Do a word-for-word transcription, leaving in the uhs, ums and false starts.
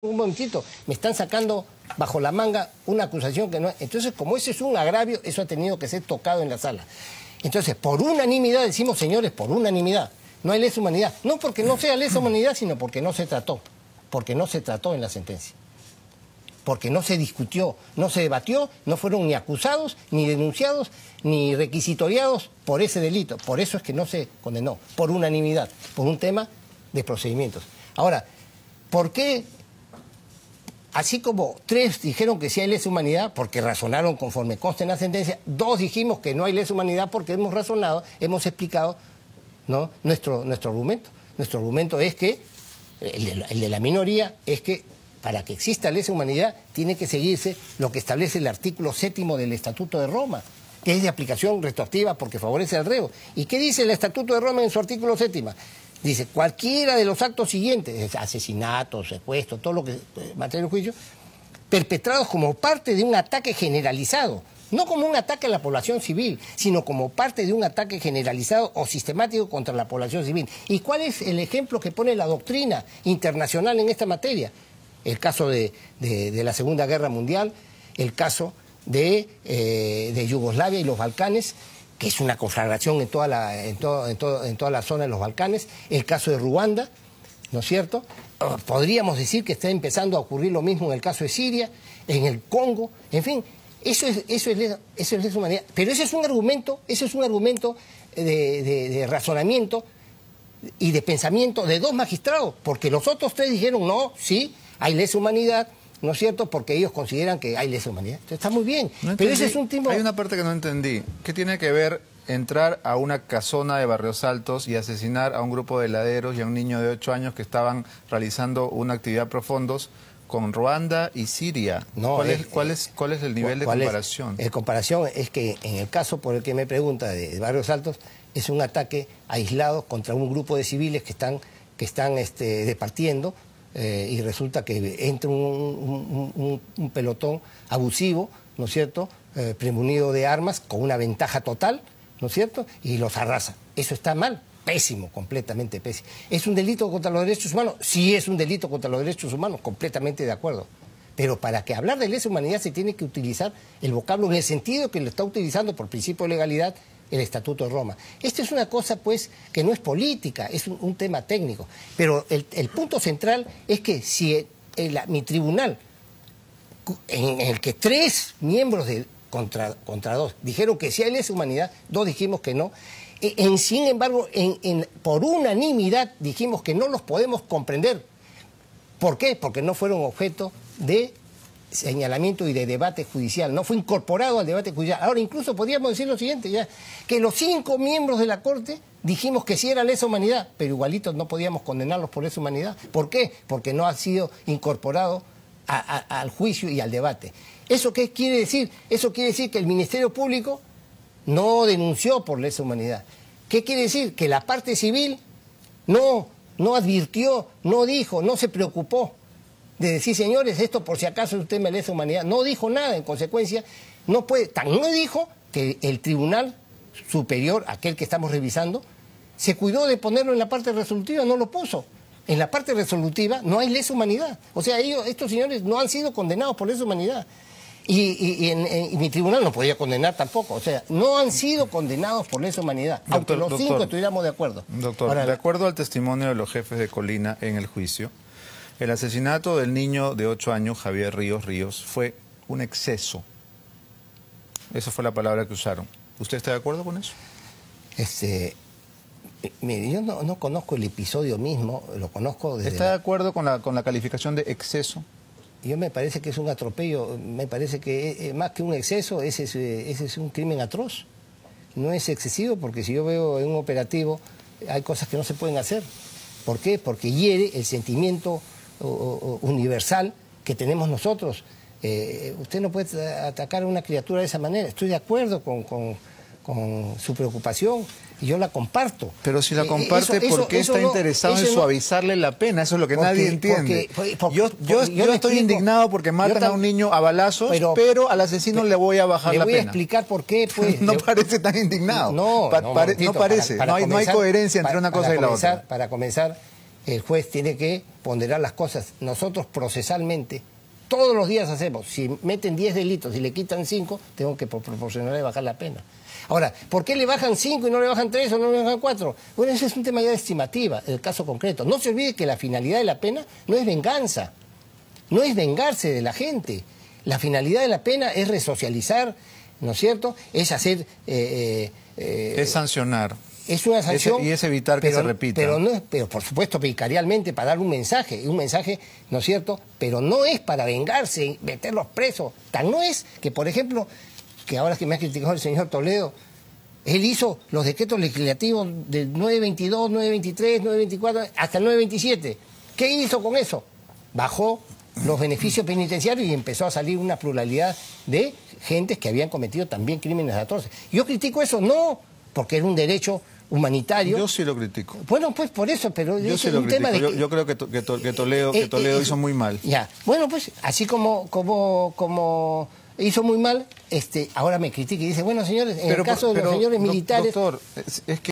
Un momentito, me están sacando bajo la manga una acusación que no... Entonces, como ese es un agravio, eso ha tenido que ser tocado en la sala. Entonces, por unanimidad decimos, señores, por unanimidad, no hay lesa humanidad. No porque no sea lesa humanidad, sino porque no se trató. Porque no se trató en la sentencia. Porque no se discutió, no se debatió, no fueron ni acusados, ni denunciados, ni requisitoriados por ese delito. Por eso es que no se condenó, por unanimidad, por un tema de procedimientos. Ahora, ¿por qué...? Así como tres dijeron que sí hay lesa humanidad porque razonaron conforme consta en la sentencia, dos dijimos que no hay lesa humanidad porque hemos razonado, hemos explicado, ¿no?, nuestro, nuestro argumento. Nuestro argumento es que, el de, la, el de la minoría, es que para que exista lesa humanidad tiene que seguirse lo que establece el artículo séptimo del Estatuto de Roma, que es de aplicación retroactiva porque favorece al reo. ¿Y qué dice el Estatuto de Roma en su artículo séptimo? Dice, cualquiera de los actos siguientes, asesinatos, secuestros, todo lo que materia de juicio, perpetrados como parte de un ataque generalizado, no como un ataque a la población civil, sino como parte de un ataque generalizado o sistemático contra la población civil. ¿Y cuál es el ejemplo que pone la doctrina internacional en esta materia? El caso de, de, de la Segunda Guerra Mundial, el caso de, eh, de Yugoslavia y los Balcanes, que es una conflagración en toda la, en todo, en todo, en toda la zona de los Balcanes, el caso de Ruanda, ¿no es cierto? Podríamos decir que está empezando a ocurrir lo mismo en el caso de Siria, en el Congo, en fin, eso es, eso es, eso es, eso es humanidad. Pero ese es un argumento, ese es un argumento de, de, de razonamiento y de pensamiento de dos magistrados, porque los otros tres dijeron no, sí, hay lesa humanidad, ¿no es cierto? Porque ellos consideran que hay lesa humanidad. Entonces, está muy bien. No pero ese es un tipo... Hay una parte que no entendí. ¿Qué tiene que ver entrar a una casona de Barrios Altos y asesinar a un grupo de heladeros y a un niño de ocho años que estaban realizando una actividad profundos con Ruanda y Siria? No, ¿Cuál, es, es, cuál, es, ¿Cuál es el nivel de comparación? La comparación es que en el caso por el que me pregunta de Barrios Altos es un ataque aislado contra un grupo de civiles que están, que están este, departiendo. Eh, y resulta que entra un, un, un, un pelotón abusivo, ¿no es cierto?, eh, premunido de armas, con una ventaja total, ¿no es cierto?, y los arrasa. Eso está mal, pésimo, completamente pésimo. ¿Es un delito contra los derechos humanos? Sí, es un delito contra los derechos humanos, completamente de acuerdo. Pero para que hablar de lesa humanidad se tiene que utilizar el vocablo en el sentido que lo está utilizando por principio de legalidad el Estatuto de Roma. Esto es una cosa, pues, que no es política, es un, un tema técnico. Pero el, el punto central es que si el, el, mi tribunal, en el que tres miembros de, contra, contra dos dijeron que sí hay lesa humanidad, dos dijimos que no, en, en, sin embargo, en, en, por unanimidad dijimos que no los podemos comprender. ¿Por qué? Porque no fueron objeto de señalamiento y de debate judicial, no fue incorporado al debate judicial. Ahora, incluso podríamos decir lo siguiente, ya que los cinco miembros de la Corte dijimos que sí era lesa humanidad, pero igualitos no podíamos condenarlos por lesa humanidad. ¿Por qué? Porque no ha sido incorporado a, a, al juicio y al debate. ¿Eso qué quiere decir? Eso quiere decir que el Ministerio Público no denunció por lesa humanidad. ¿Qué quiere decir? Que la parte civil no, no advirtió, no dijo, no se preocupó de decir, señores, esto por si acaso es un tema de lesa humanidad. No dijo nada, en consecuencia, no puede, tan no dijo que el tribunal superior, aquel que estamos revisando, se cuidó de ponerlo en la parte resolutiva, no lo puso. En la parte resolutiva no hay lesa humanidad. O sea, ellos, estos señores no han sido condenados por lesa humanidad. Y, y, y, en, en, y mi tribunal no podía condenar tampoco. O sea, no han sido condenados por lesa humanidad, doctor, aunque los doctor, cinco estuviéramos de acuerdo. Doctor, Ahora, de acuerdo al testimonio de los jefes de Colina en el juicio, el asesinato del niño de ocho años, Javier Ríos Ríos, fue un exceso. Esa fue la palabra que usaron. ¿Usted está de acuerdo con eso? Este, mire, yo no, no conozco el episodio mismo, lo conozco desde... ¿Está de acuerdo con la, con la calificación de exceso? Yo me parece que es un atropello, me parece que es, más que un exceso, ese es, ese es un crimen atroz. No es excesivo porque si yo veo en un operativo hay cosas que no se pueden hacer. ¿Por qué? Porque hiere el sentimiento universal que tenemos nosotros. Eh, usted no puede atacar a una criatura de esa manera. Estoy de acuerdo con, con, con su preocupación y yo la comparto. Pero si la comparte, eh, eso, ¿por qué eso, está eso interesado no, en suavizarle no... la pena? Eso es lo que porque, nadie entiende. Porque, porque, porque, yo yo, yo, yo estoy explico, indignado porque matan tam... a un niño a balazos, pero, pero al asesino pero, le voy a bajar la pena. Le voy a explicar por qué. Pues, no le... parece tan indignado. No, pa no, pa no parece. Para, para no, hay, comenzar, no hay coherencia entre para, una cosa y la comenzar, otra. Para comenzar... el juez tiene que ponderar las cosas. Nosotros procesalmente, todos los días hacemos, si meten diez delitos y le quitan cinco, tengo que por proporcionalidad bajar la pena. Ahora, ¿por qué le bajan cinco y no le bajan tres o no le bajan cuatro? Bueno, ese es un tema ya de estimativa, el caso concreto. No se olvide que la finalidad de la pena no es venganza, no es vengarse de la gente. La finalidad de la pena es resocializar, ¿no es cierto? Es hacer... Eh, eh, es sancionar. Es una sanción. Es, y es evitar que pero, se repita. Pero, no es, pero por supuesto, vicarialmente, para dar un mensaje, un mensaje, ¿no es cierto? Pero no es para vengarse, meterlos presos. Tan no es que, por ejemplo, que ahora que me ha criticado el señor Toledo, él hizo los decretos legislativos del nueve veintidós, nueve veintitrés, nueve veinticuatro, hasta el nueve veintisiete. ¿Qué hizo con eso? Bajó los beneficios penitenciarios y empezó a salir una pluralidad de gentes que habían cometido también crímenes atroces. Yo critico eso, no, porque era un derecho humanitario. Yo sí lo critico. Bueno, pues por eso, pero yo sí lo critico. Yo, yo creo que, to, que, to, que Toledo, eh, que Toledo eh, hizo muy mal. Ya, bueno, pues así como, como, como hizo muy mal, este, ahora me critica y dice, bueno, señores, en pero, el caso de pero, los señores militares... Doctor, es, es que...